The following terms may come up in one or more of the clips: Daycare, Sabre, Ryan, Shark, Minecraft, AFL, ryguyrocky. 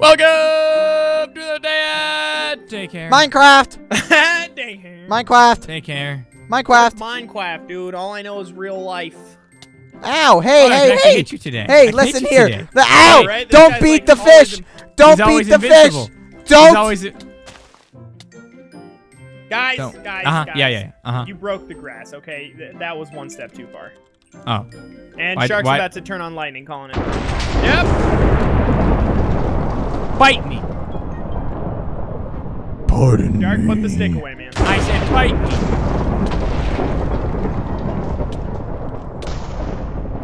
Welcome to the daycare. Minecraft. Daycare. Minecraft. Daycare. Minecraft. Minecraft, dude. All I know is real life. Ow! Hey, hey, hey! Today. Hey, I listen here. Today. The ow! Right? Don't beat like the fish. Don't beat the invincible. Fish. Don't. Guys, don't. Guys, guys. Yeah, yeah. You broke the grass. Okay, that was one step too far. Oh. And Shark's about to turn on lightning, calling it. Yep. Bite me. Pardon Shark, me. Put the stick away, man. I said bite me.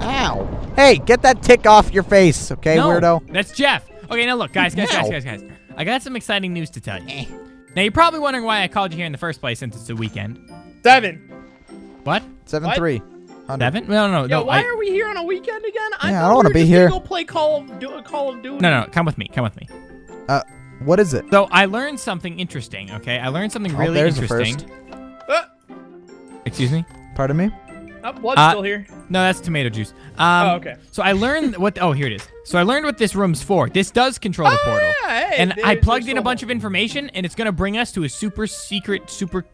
Ow. Hey, get that tick off your face, okay, no, weirdo? That's Jeff. Okay, now look, guys. I got some exciting news to tell you. Now, you're probably wondering why I called you here in the first place since it's the weekend. 7. What? 7-3. 100. 7? No, no, no. Yo, why are we here on a weekend again? Yeah, I don't want to be here. Go play Call of Duty. No, no, come with me. Come with me. What is it? So I learned something interesting. Okay, I learned something really interesting. Excuse me. Pardon me. Oh, blood's still here. No, that's tomato juice. Oh, okay. So I learned what. Oh, here it is. So I learned what this room's for. This does control the portal. Yeah, hey, and I plugged in a bunch of information, and it's gonna bring us to a super secret, super.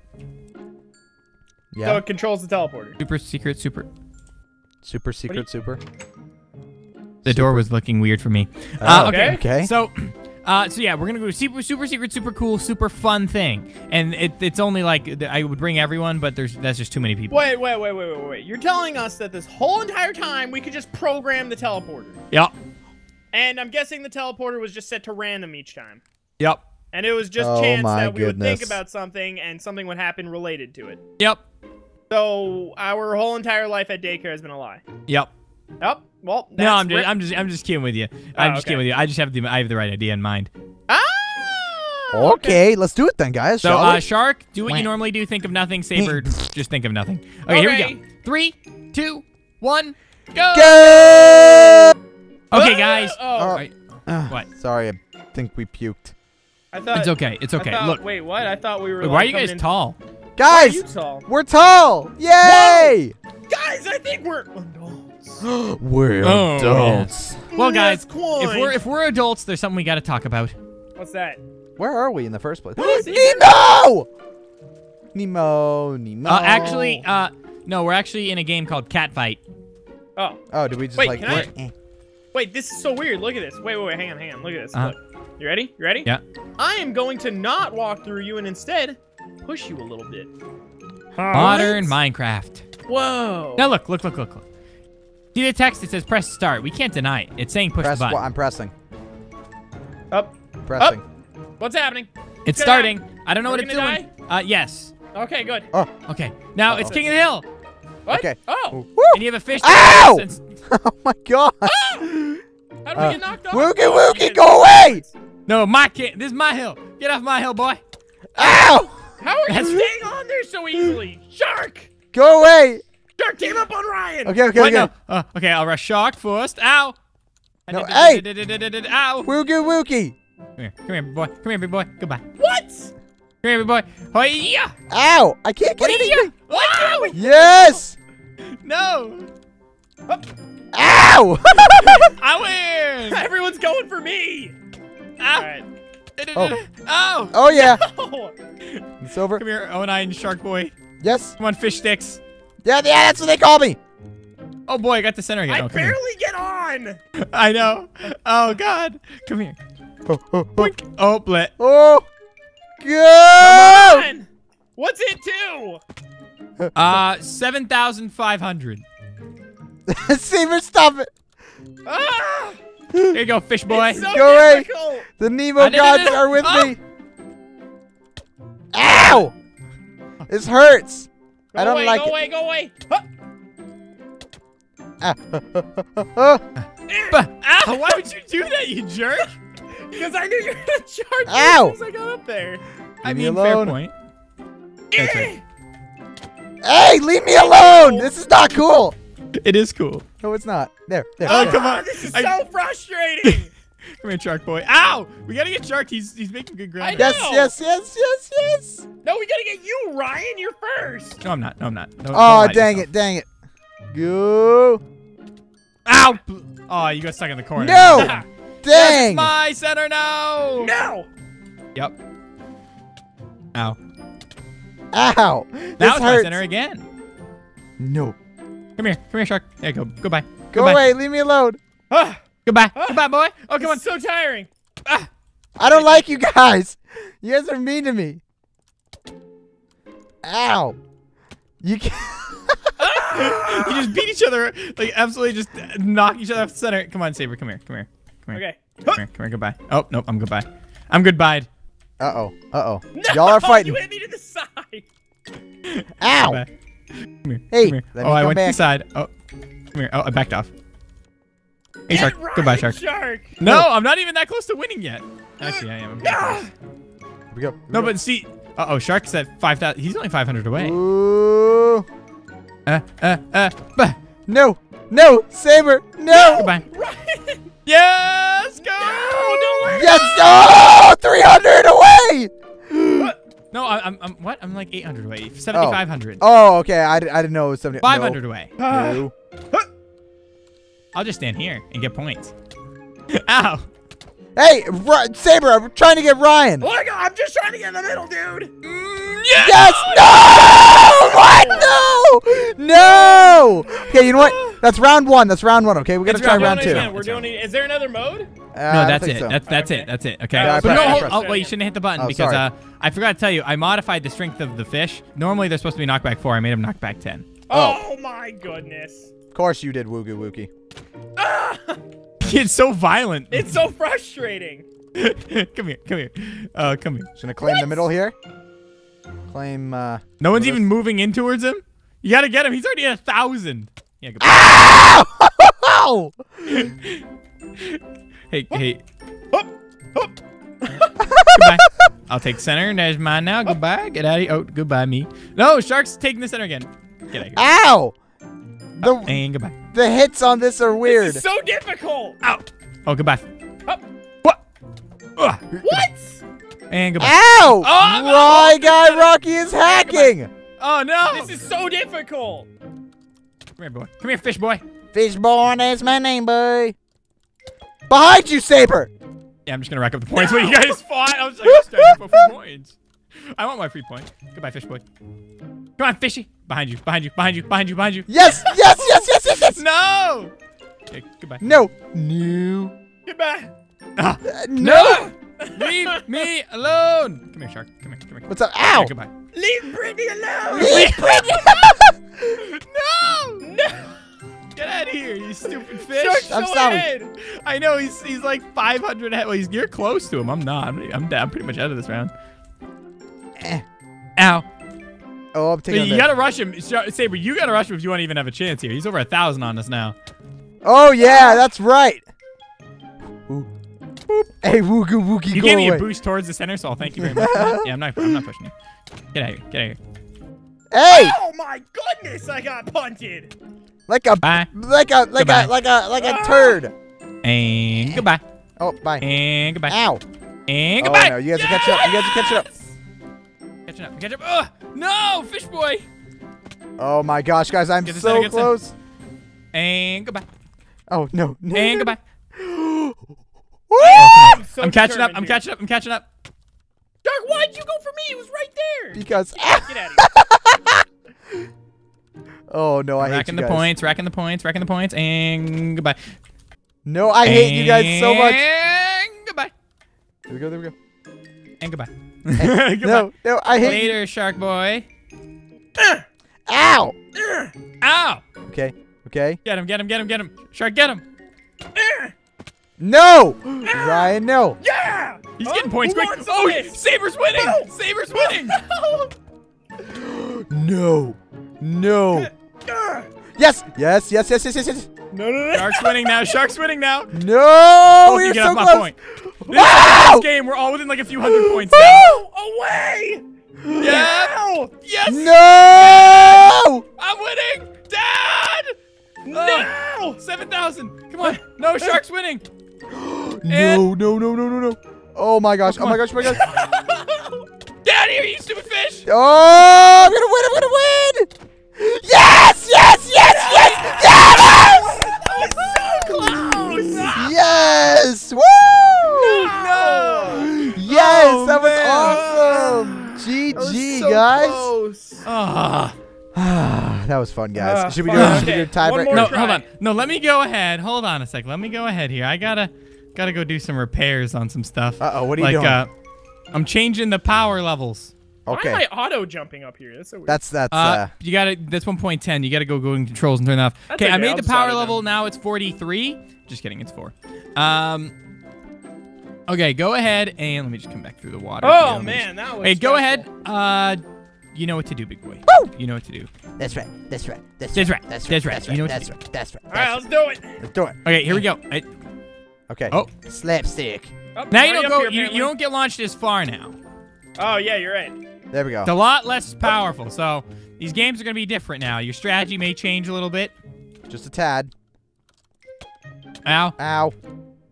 Yeah. So it controls the teleporter. Super secret, super. Super secret, super. The door was looking weird for me. Okay. Okay. So, yeah, we're gonna go to super secret, super cool, super fun thing, and it's only like I would bring everyone, but that's just too many people. Wait. You're telling us that this whole entire time we could just program the teleporter? Yep. And I'm guessing the teleporter was just set to random each time. Yep. And it was just chance that we would think about something and something would happen related to it. Yep. So our whole entire life at daycare has been a lie. Yep. Yep. Well, that's no, I'm just kidding with you. I'm just kidding with you. I just have I have the right idea in mind. Ah. Okay, let's do it then, guys. So, Shark, do what you normally do. Think of nothing. Sabre, just think of nothing. Okay, here we go. 3, 2, 1, go. Go! Okay, guys. What? Sorry, I think we puked. I thought, it's okay. It's okay. Look. Wait, what? I thought we were. Wait, like, why are you guys tall? Guys, we're tall! Yay! Whoa. Guys, I think we're adults. We're adults. Yeah. Well, guys, if we're adults, there's something we got to talk about. What's that? Where are we in the first place? Nemo! Nemo. Actually, no, we're actually in a game called Catfight. Oh. Oh, did we just Wait, this is so weird. Look at this. Wait, hang on. Look at this. Look. You ready? Yeah. I am going to not walk through you and instead push you a little bit. Modern Minecraft. Whoa. Now look. See the text? It says press start. We can't deny it. It's saying push the button. I'm pressing. Up. Pressing. Up. What's happening? It's starting. Happen. I don't know what it's doing. Yes. Okay, good. Oh. Okay. Now it's King of the Hill. What? Okay. Oh. Woo. And you have a fish. Ow! Oh my god. Oh! How do we get knocked off? Wookie, go away! No, my kid. This is my hill. Get off my hill, boy. Ow! How are you staying on there so easily? Shark! Go away! Shark came up on Ryan! Okay. No. Okay, I'll rush Shark first. Ow! No, hey! Ow! Wookie! Come here, big boy. Goodbye. What? Come here, big boy. Hoya! Ow! I can't get anything! Ow! Yes! No! Ow! I win! Everyone's going for me! Ow! All right. Oh! Oh yeah! No. It's over. Come here, O and I and Shark Boy. Yes. Come on, fish sticks. Yeah, that's what they call me. Oh boy, I got the center again. I barely get on. I know. Oh god. Come here. Oh, blit. Oh. Go! Come on. What's it to? 7,500. Sabre, stop it. Ah! Here you go, fish boy. So go away. The Nemo gods are with me. Ow! This hurts. I don't like it. Go away. Ow! Why would you do that, you jerk? Because I knew you were gonna charge me as soon as I got up there. I mean, fair point. Right. Hey, leave me alone. This is not cool. It is cool. No, it's not. There. Oh, come on. This is so frustrating. Come here, Shark Boy. Ow! We gotta get Shark. He's making good ground. Yes. No, we gotta get you, Ryan. You're first. No, I'm not. No, oh, dang it. Go. Ow! Oh, you got stuck in the corner. No! Yes, it's my center now. No. Yep. Ow. Ow. Now it's my center again. No. Come here, shark. There you go. Goodbye. Go away. Leave me alone. Ah. Goodbye. Goodbye, boy. Oh, come on. It's so tiring. Ah. I don't like you guys. You guys are mean to me. Ow. You can't. You just beat each other, like absolutely just knock each other off the center. Come on, Sabre, come here, come here, come here. Okay. Come here, goodbye. Oh, nope, I'm goodbye. I'm goodbye. Uh-oh, uh-oh. No, y'all are fighting. You hit me to the side. Ow. Goodbye. Come here, hey, come here. Oh, I went back to the side. Oh, come here. Oh, I backed off. Hey, shark. Ryan, goodbye, shark. No, I'm not even that close to winning yet. Actually, I am. Here we go. No, but see, uh-oh, shark's at 5,000. He's only 500 away. Ooh. No, no, Sabre, no! Goodbye. Ryan. Yes, go! No, yes, oh, 300 away! What? No, what? I'm like 800 away, 7,500. Oh, okay, I didn't know it was 7,500. 500 away. No. I'll just stand here and get points. Ow! Hey, Sabre, I'm trying to get Ryan. Oh my God, I'm just trying to get in the middle, dude. Yes! Yes! No! What? No! No! Okay, you know what? That's round one. That's round one. Okay, we gotta try round two. We're doing. Is there another mode? No, that's it. So. That's okay. It. That's it. Okay. Yeah, but no, oh wait, you shouldn't hit the button because I forgot to tell you, I modified the strength of the fish. Normally they're supposed to be knockback 4. I made them knockback 10. Oh my goodness! Of course you did, Woogie Wookie. Ah! It's so violent. It's so frustrating. Come here, come here. Come here. Just gonna claim the middle here. Claim, no one's even moving in towards him. You gotta get him. He's already at 1,000. Yeah, go. Hey, hey. Goodbye. I'll take center. There's mine now. Goodbye. Get out of here. Oh, goodbye, me. No, shark's taking the center again. Get out of here. Ow! Oh, and goodbye. The hits on this are weird. This is so difficult. Ow. Oh, goodbye. What? What? And goodbye. Ow! Oh, guy Rocky is hacking! Oh no! This is so difficult! Come here, boy. Come here, fish boy. Fish boy, that's my name, boy. Behind you, Sabre! Yeah, I'm just gonna rack up the points. No. When you guys fought, I was like, I'm starting for points. I want my free point. Goodbye, fish boy. Come on, fishy. Behind you, behind you, behind you, behind you, behind you. Yes, yes, yes, yes, yes, yes! No! Okay, goodbye. No. No. Goodbye. No! Leave me alone! Come here, shark. Come here. Come here. What's up? Ow! Here, goodbye. Leave Brittany alone! Leave Brittany alone! No! No! Get out of here, you stupid fish! Shark's I'm sorry. I know he's like 500 ahead. Well, you're close to him. I'm not. I'm pretty much out of this round. Ow! Oh, I'm taking. You gotta rush him, Sabre. You gotta rush him if you want to even have a chance here. He's over 1,000 on us now. Oh yeah, that's right. Ooh. Boop. Hey, woogie woogie, you gave me a boost towards the center, so I'll thank you very much. Yeah, I'm not pushing you. Get out of here. Get out of here. Hey! Oh my goodness, I got punted. Like a like a turd. And goodbye. Oh, bye. And goodbye. Ow. And goodbye. Oh, no, you guys are catching up. You guys are catching up. Catching up. Catch up. Oh, no, fish boy. Oh my gosh, guys, I'm so close. And goodbye. Oh no. And goodbye. Oh, so I'm catching up. Dark, why'd you go for me? It was right there. Because. Get out of here. Oh, no, I hate you guys. Racking the points. And goodbye. No, I hate you guys so much. And goodbye. There we go. And goodbye. And goodbye. No, I hate you. Later, shark boy. Ow. Ow. Okay. Get him. Shark, get him. No! Ryan, no. Yeah! He's getting points quick. Oh, Sabre's winning! No. Sabre's winning! No. No. Yes. No. Shark's winning now. No! Oh, we are so close. Point. This game, we're all within like a few hundred points now. Away! Yeah! Yes! No! I'm winning! Dad! No! 7,000. Come on. No, Shark's winning. No. Oh my gosh. Oh my gosh. Get out of here, you stupid fish. Oh, I'm going to win. Yes. Yes. Woo. That was fun, guys. Should we do a tiebreaker? No, hold on. No, let me go ahead. Hold on a sec. Let me go ahead here. I gotta go do some repairs on some stuff. Uh-oh, what are you doing? I'm changing the power levels. Okay. Why am I auto jumping up here? That's so weird. You gotta. That's 1.10. You gotta go in controls and turn it off. Okay, I made the power level. Now it's 43. Just kidding. It's 4. Okay, go ahead and let me just come back through the water. Oh man, that was. Hey, go ahead. You know what to do, big boy. Woo! You know what to do. That's right. That's right. That's right. That's right. You know what to do. That's right. All right, let's do it. Let's do it. Okay, here we go. Okay. Oh, slapstick. Now you don't go. You don't get launched as far now. Oh yeah, you're right. There we go. It's a lot less powerful. So these games are gonna be different now. Your strategy may change a little bit. Just a tad. Ow. Ow.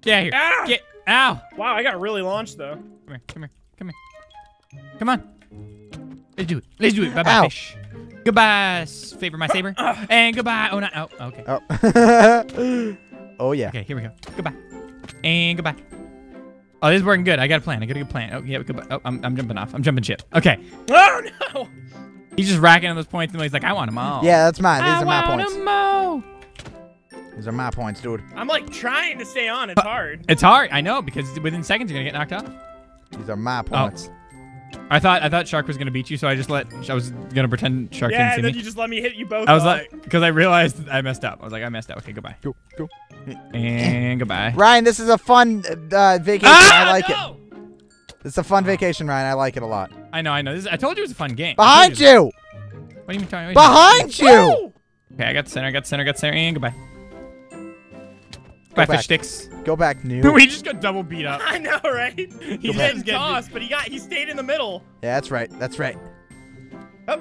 Get here. Ah! Get. Ow. Wow, I got really launched though. Come here. Come here. Come here. Come on. Let's do it. Let's do it. Bye bye. Fish. Goodbye. Favor my saber. And goodbye. Oh no. Oh. Okay. Oh. Oh yeah. Okay. Here we go. Goodbye. And goodbye. Oh, this is working good. I got a plan. I got a good plan. Oh, yeah. Oh, I'm jumping off. I'm jumping ship. Okay. Oh, no. He's just racking on those points, and he's like, I want them all. Yeah, that's mine. These are my points. I want them all. These are my points, dude. I'm, like, trying to stay on. It's hard. It's hard. I know, because within seconds, you're going to get knocked off. These are my points. Oh. I thought Shark was going to beat you, so I was going to pretend Shark didn't see me. Yeah, and then you just let me hit you both. I was like, because I realized I messed up. I was like, I messed up. Okay, goodbye. Go, go. And goodbye. Ryan, this is a fun vacation. I like it. It's a fun vacation, Ryan. I like it a lot. I know, I know. I told you it was a fun game. Behind you! What do you mean talking about? Behind you! Okay, I got the center, I got the center, I got the center, and goodbye. Go back. Fish sticks. Go back, new. We just got double beat up. I know, right? He didn't toss, but he stayed in the middle. Yeah, that's right. That's right. Oh.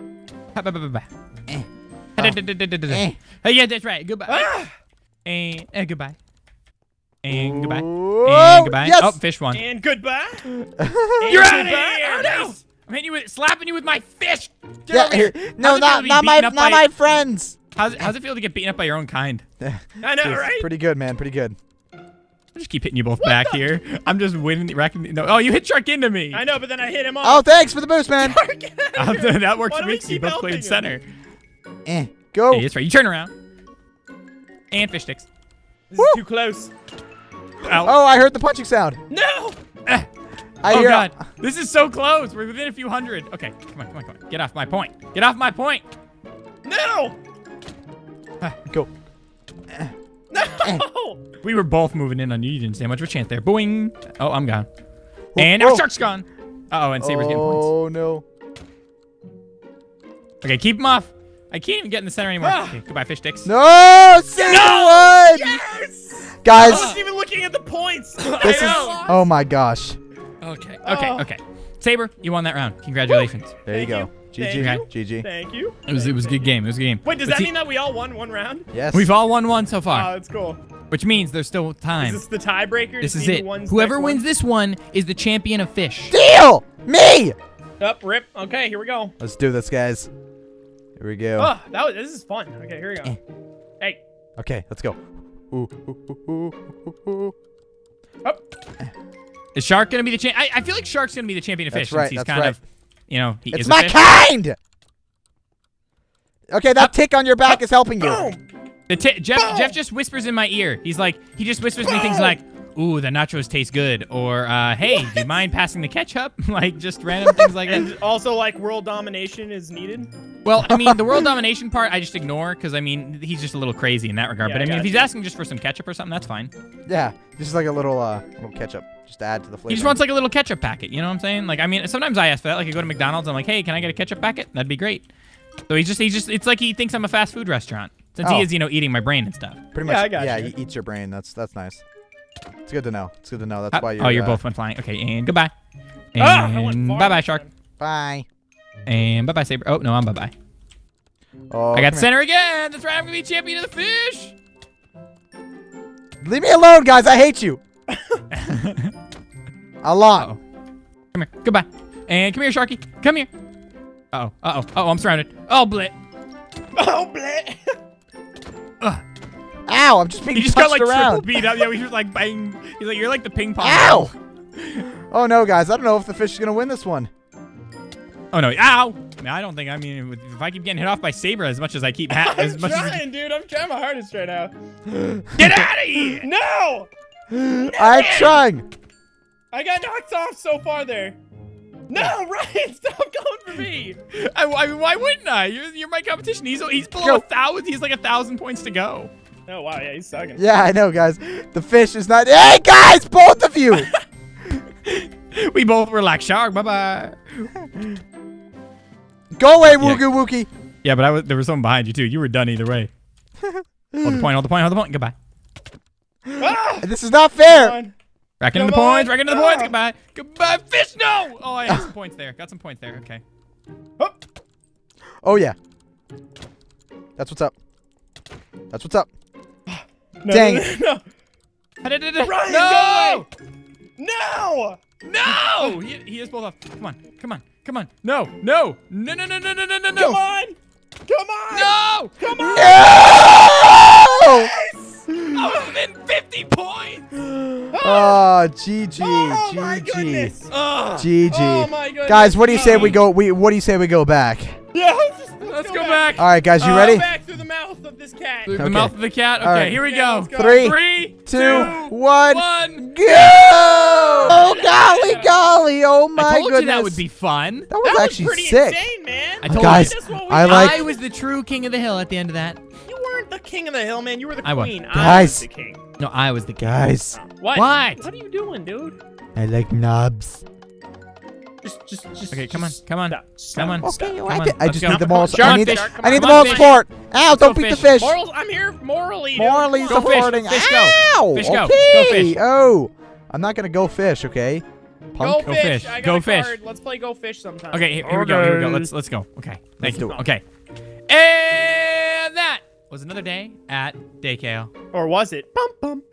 Yeah, that's right. Goodbye. And goodbye. And goodbye. And goodbye. Yes. Oh, fish won. And goodbye. You're out of here. No. I'm hitting you with slapping you with my fish. Yeah, no, not my friends. How's it feel to get beaten up by your own kind? I know, right? Pretty good, man. Pretty good. I just keep hitting you both back here. I'm just winning, racking. No, oh, you hit Shark into me. I know, but then I hit him off. Oh, thanks for the boost, man. That works for me. You both played center. Go. Hey, that's right. You turn around. And fish sticks. This is too close. Ow. Oh, I heard the punching sound. No. God. This is so close. We're within a few hundred. Okay, come on, come on, come on. Get off my point. Get off my point. No. Go. No! We were both moving in on you. You didn't stand much of a chance there. Boing! Oh, I'm gone. And our Shark's gone. Uh-oh, and Sabre's getting points. Oh, no. Okay, keep him off. I can't even get in the center anymore. Okay, goodbye, fish sticks. No! Sabre won! Yes! Guys. I wasn't even looking at the points. I know. Oh, my gosh. Okay, okay, okay. Sabre, you won that round. Congratulations. There you go. GG. GG. Thank you. It was a good game. It was a good game. Wait, does that mean that we all won one round? Yes. We've all won one so far. Oh, that's cool. Which means there's still time. Is this the tiebreaker? This is it. Whoever wins this one is the champion of fish. Deal! Me! Up, rip. Okay, here we go. Let's do this, guys. Here we go. Oh, this is fun. Okay, here we go. Hey. Okay, let's go. Up. Is Shark going to be the champion? I feel like Shark's going to be the champion of fish. That's right. He's kind of... You know, it's my kind! Okay, that tick on your back is helping you. Jeff just whispers in my ear. He's like, he just whispers me things like, ooh, the nachos taste good. Or, hey, do you mind passing the ketchup? Like, just random things like that. And also, like, world domination is needed. Well, I mean, the world domination part, I just ignore, because, I mean, he's just a little crazy in that regard. Yeah, but, I mean, if he's asking just for some ketchup or something, that's fine. Yeah, just like a little ketchup. Just to add to the flavor. He just wants like a little ketchup packet, you know what I'm saying? Like, I mean, sometimes I ask for that. Like, I go to McDonald's, I'm like, hey, can I get a ketchup packet? That'd be great. So he's just, it's like he thinks I'm a fast food restaurant. Since he is, you know, eating my brain and stuff. Pretty much, yeah, I got you. He eats your brain. That's nice. It's good to know. It's good to know. That's why you're. Oh, you're both went flying. Okay, and goodbye. And bye-bye, Shark. Bye. And bye-bye, Sabre. Oh, no, I'm bye-bye. Oh, I got center again. That's right, I'm gonna be champion of the fish. Leave me alone, guys. I hate you. A lot. Come here. Goodbye. And come here, Sharky. Come here. Uh-oh. Uh-oh. Uh-oh, I'm surrounded. Oh, blit. Oh, blit. Ow, I'm just being punched around. He just got, like, triple beat up. Yeah, we just, like, bang. He's like, you're like the ping pong. Ow. Oh, no, guys. I don't know if the fish is going to win this one. Oh no! Ow! I don't think. I mean, if I keep getting hit off by Sabre as much as I keep, dude. I'm trying my hardest right now. Get out of here! No! I'm trying. I got knocked off so far there. No, Ryan, stop going for me! I mean, why wouldn't I? You're my competition. He's below 1,000. He's like 1,000 points to go. Oh wow, yeah, he's sucking. Yeah, I know, guys. The fish is not. Hey, guys, both of you. We both were like shark. Bye bye. Go away, Woogie Wookie. Yeah, but there was someone behind you too. You were done either way. Hold the point. Hold the point. Hold the point. Goodbye. Ah! This is not fair. Racking in the points. Racking in the points. Goodbye. Goodbye, fish. No. Oh, I had some points there. Got some points there. Okay. Oh. Oh yeah. That's what's up. That's what's up. No, dang. No. No. Ryan, no. No. No! He is pulled off. Come on, come on, come on. No, no, no, no, no, no, no, no, no, no. Come on! Come on! No! Come on! No! Yes! I was in 50 points! Oh, GG. Oh, my goodness. GG. Oh, my goodness. Guys, what do you say we go back? Yeah, let's go back. All right, guys, you ready? Back through the mouth of this cat. Through the mouth of the cat. Okay, here we go. Three, two, one, go! Oh, golly, golly. Oh, my goodness. I told you that would be fun. That was actually sick. Insane, man. I told you. I was the true king of the hill at the end of that. You weren't the king of the hill, man. You were the queen. I was the king. No, I was the king. Guys. What? What are you doing, dude? I like knobs. Just, okay, come on, come on, come on. Okay, I just need the moral support. I need the moral support. Ow, don't beat the fish. I'm here morally. Morally supporting. Ow! Fish, go. Go fish. Oh, I'm not going to go fish, okay? Go fish. Go fish. Let's play go fish sometime. Okay, here we go. Here we go. Let's go. Okay, thank you. Okay. And that was another day at Day Kale. Or was it? Bum, bum.